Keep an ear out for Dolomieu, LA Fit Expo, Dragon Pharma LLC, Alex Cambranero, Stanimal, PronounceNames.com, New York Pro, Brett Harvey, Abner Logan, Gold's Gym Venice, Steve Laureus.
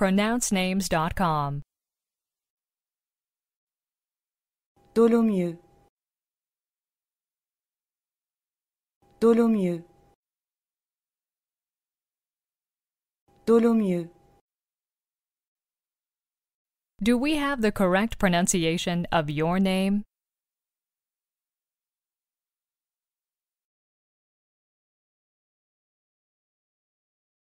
PronounceNames.com. Dolomieu. Dolomieu. Dolomieu. Do we have the correct pronunciation of your name?